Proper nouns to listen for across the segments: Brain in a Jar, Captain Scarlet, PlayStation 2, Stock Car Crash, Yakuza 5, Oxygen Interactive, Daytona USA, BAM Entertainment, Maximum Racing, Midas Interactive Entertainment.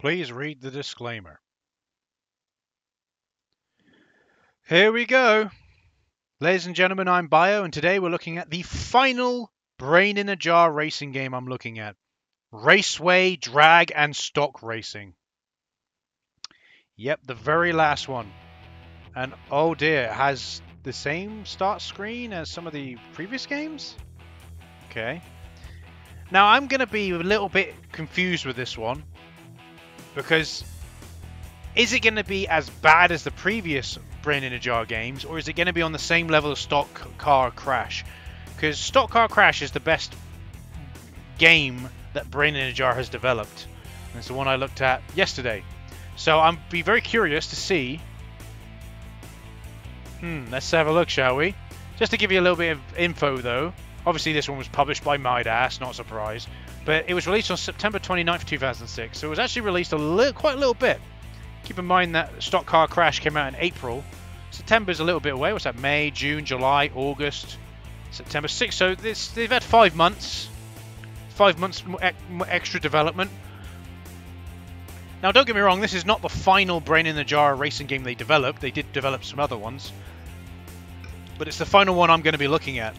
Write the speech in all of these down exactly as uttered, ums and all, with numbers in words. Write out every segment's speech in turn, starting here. Please read the disclaimer. Here we go. Ladies and gentlemen, I'm Bio, and today we're looking at the final Brain in a Jar racing game I'm looking at. Raceway, drag, and stock racing. Yep, the very last one. And oh dear, it has the same start screen as some of the previous games? Okay. Now, I'm going to be a little bit confused with this one. Because, is it going to be as bad as the previous Brain in a Jar games, or is it going to be on the same level as Stock Car Crash? Because Stock Car Crash is the best game that Brain in a Jar has developed. And it's the one I looked at yesterday. So I'm be very curious to see. Hmm, let's have a look, shall we? Just to give you a little bit of info, though. Obviously, this one was published by Midas, not surprised. But it was released on September twenty-ninth, two thousand six, so it was actually released a little, quite a little bit. Keep in mind that Stock Car Crash came out in April. September's a little bit away. What's that? May, June, July, August, September sixth. So this, they've had five months. Five months extra development. Now, don't get me wrong. This is not the final Brain in the Jar racing game they developed. They did develop some other ones. But it's the final one I'm going to be looking at.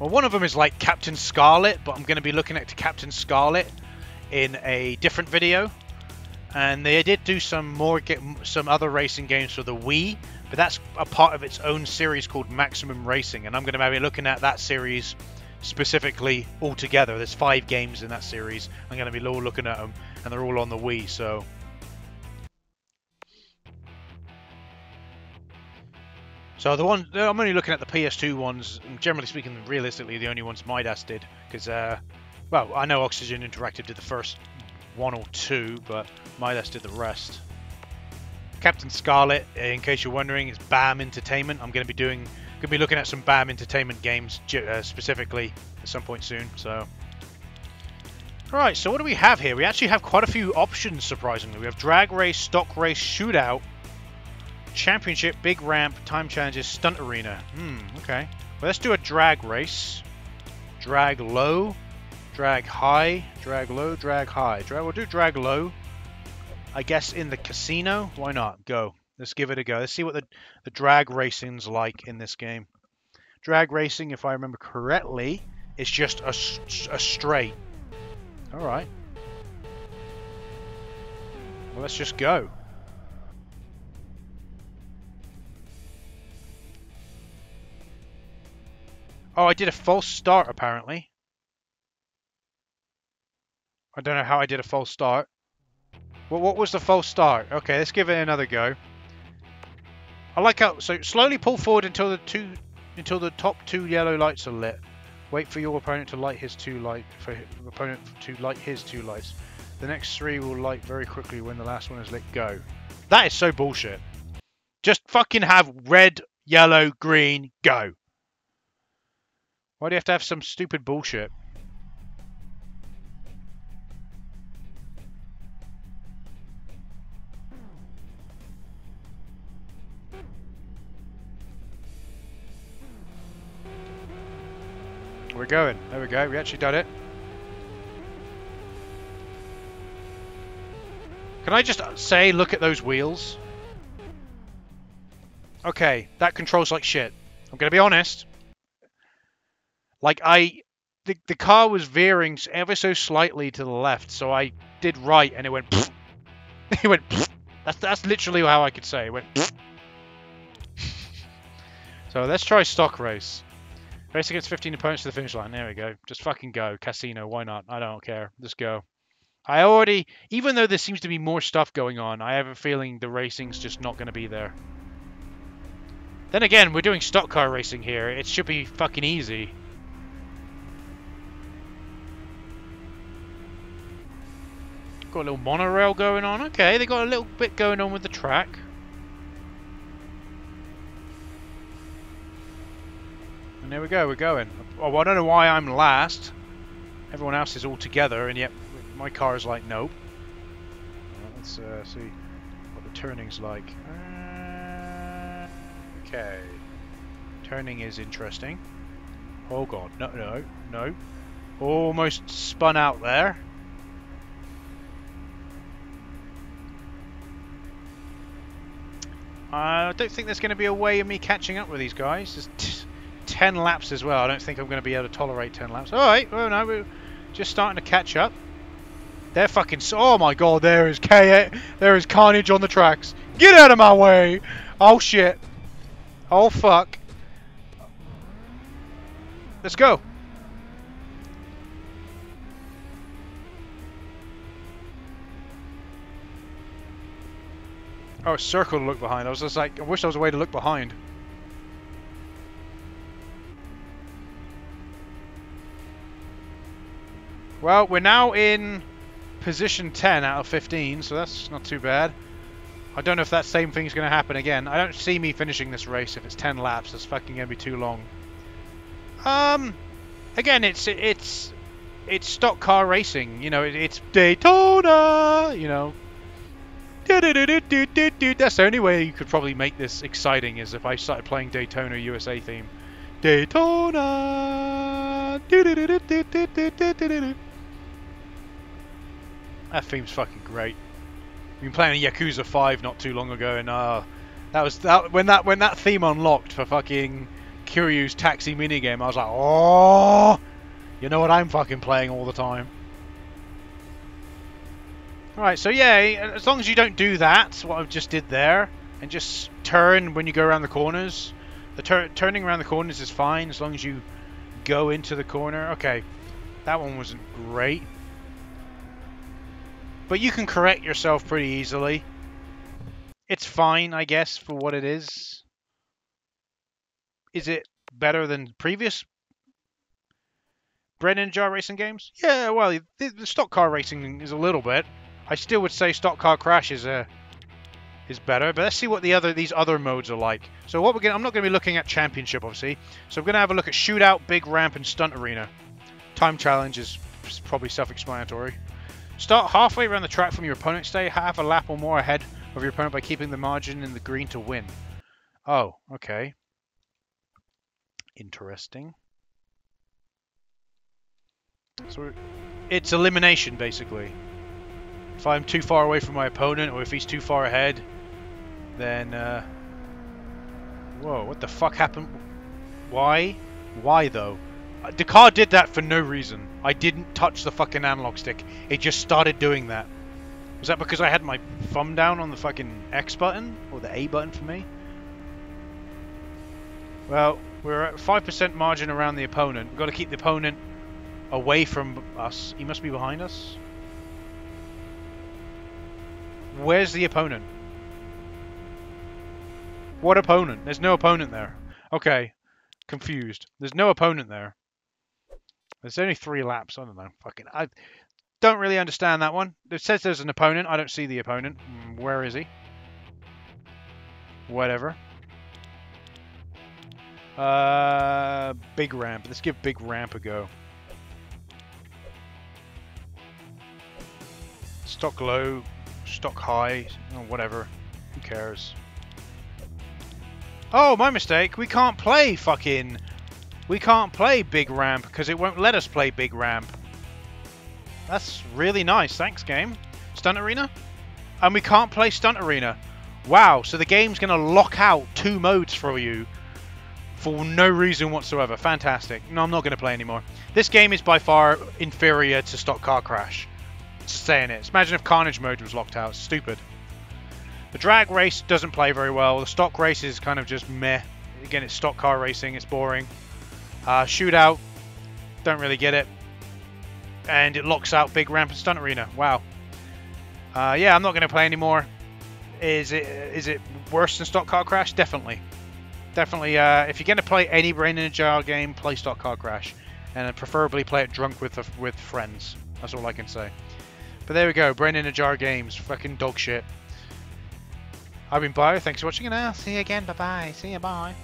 Well, one of them is like Captain Scarlet, but I'm going to be looking at Captain Scarlet in a different video. And they did do some more, get some other racing games for the Wii, but that's a part of its own series called Maximum Racing, and I'm going to be looking at that series specifically altogether. There's five games in that series. I'm going to be all looking at them, and they're all on the Wii. So, so the one I'm only looking at the P S two ones. And generally speaking, realistically, the only ones Midas did, because uh, well, I know Oxygen Interactive did the first one or two, but Midas did the rest. Captain Scarlet, in case you're wondering, is BAM Entertainment. I'm going to be doing, going to be looking at some BAM Entertainment games uh, specifically at some point soon. So, all right. So what do we have here? We actually have quite a few options. Surprisingly, we have drag race, stock race, shootout, championship, big ramp, time challenges, stunt arena. Hmm. Okay. Well, let's do a drag race. Drag low. Drag high, drag low, drag high. Drag, we'll do drag low, I guess, in the casino. Why not? Go. Let's give it a go. Let's see what the, the drag racing's like in this game. Drag racing, if I remember correctly, is just a, a straight. All right. Well, let's just go. Oh, I did a false start, apparently. I don't know how I did a false start. Well, what was the false start? Okay, let's give it another go. I like how... So, slowly pull forward until the two, until the top two yellow lights are lit. Wait for your opponent to light his two light... For your opponent to light his two lights. The next three will light very quickly when the last one is lit. Go. That is so bullshit. Just fucking have red, yellow, green, go. Why do you have to have some stupid bullshit? We're going. There we go. We actually done it. Can I just say, look at those wheels? Okay, that controls like shit. I'm going to be honest. Like, I... The, the car was veering ever so slightly to the left, so I did right, and it went... Pfft. It went... Pfft. That's, that's literally how I could say it. It went... Pfft. So, let's try stock race. Race against fifteen opponents to the finish line. There we go. Just fucking go. Casino. Why not? I don't care. Just go. I already... Even though there seems to be more stuff going on, I have a feeling the racing's just not going to be there. Then again, we're doing stock car racing here. It should be fucking easy. Got a little monorail going on. Okay, they got a little bit going on with the track. And there we go, we're going. Oh, I don't know why I'm last. Everyone else is all together, and yet my car is like, nope. Right, let's uh, see what the turning's like. Uh, okay. Turning is interesting. Oh god, no, no, no. Almost spun out there. I don't think there's going to be a way of me catching up with these guys. There's t ten laps as well. I don't think I'm going to be able to tolerate ten laps. All right. Well, no, we're just starting to catch up. They're fucking... Oh, my God. There is K. There is carnage on the tracks. Get out of my way. Oh, shit. Oh, fuck. Let's go. Oh, a circle to look behind. I was just like, I wish there was a way to look behind. Well, we're now in position ten out of fifteen, so that's not too bad. I don't know if that same thing's going to happen again. I don't see me finishing this race if it's ten laps. That's fucking going to be too long. Um, again, it's it's it's stock car racing. You know, it, it's Daytona. You know. Do, do, do, do, do, do. That's the only way you could probably make this exciting is if I started playing Daytona U S A theme. Daytona. Do, do, do, do, do, do, do, do, do. That theme's fucking great. We've been playing Yakuza five not too long ago, and uh, that was that when that when that theme unlocked for fucking Kiryu's taxi minigame. I was like, oh, you know what I'm fucking playing all the time. Alright, so yeah, as long as you don't do that, what I just did there, and just turn when you go around the corners. The tur turning around the corners is fine, as long as you go into the corner. Okay, that one wasn't great. But you can correct yourself pretty easily. It's fine, I guess, for what it is. Is it better than previous Brain in a Jar racing games? Yeah, well, the, the stock car racing is a little bit. I still would say Stock Car Crash is uh, is better, but let's see what the other these other modes are like. So what we're gonna, I'm not going to be looking at Championship, obviously. So I'm going to have a look at Shootout, Big Ramp, and Stunt Arena. Time Challenge is probably self-explanatory. Start halfway around the track from your opponent. Stay half a lap or more ahead of your opponent by keeping the margin in the green to win. Oh, okay. Interesting. So it's elimination, basically. If I'm too far away from my opponent, or if he's too far ahead, then... Uh, whoa, what the fuck happened? Why? Why, though? The car did that for no reason. I didn't touch the fucking analog stick. It just started doing that. Was that because I had my thumb down on the fucking X button? Or the A button for me? Well, we're at five percent margin around the opponent. We've got to keep the opponent away from us. He must be behind us. Where's the opponent? What opponent? There's no opponent there. Okay. Confused. There's no opponent there. There's only three laps. I don't know. Fucking. I don't really understand that one. It says there's an opponent. I don't see the opponent. Where is he? Whatever. Uh, Big Ramp. Let's give Big Ramp a go. Stock low. Stock high. Or whatever. Who cares? Oh, my mistake. We can't play fucking... We can't play Big Ramp because it won't let us play Big Ramp. That's really nice. Thanks, game. Stunt Arena? And we can't play Stunt Arena. Wow, so the game's going to lock out two modes for you for no reason whatsoever. Fantastic. No, I'm not going to play anymore. This game is by far inferior to Stock Car Crash. Just saying it. Imagine if Carnage mode was locked out. Stupid. The drag race doesn't play very well. The stock race is kind of just meh. Again, it's stock car racing. It's boring. Uh, shootout, don't really get it, and it locks out Big Ramp and Stunt Arena. Wow. Uh, yeah, I'm not going to play anymore. Is it is it worse than Stock Car Crash? Definitely, definitely. Uh, if you're going to play any Brain in a Jar game, play Stock Car Crash, and preferably play it drunk with the, with friends. That's all I can say. But there we go. Brain in a Jar games, fucking dog shit. I've been Bio. Thanks for watching, and I'll see you again. Bye bye. See you. Bye.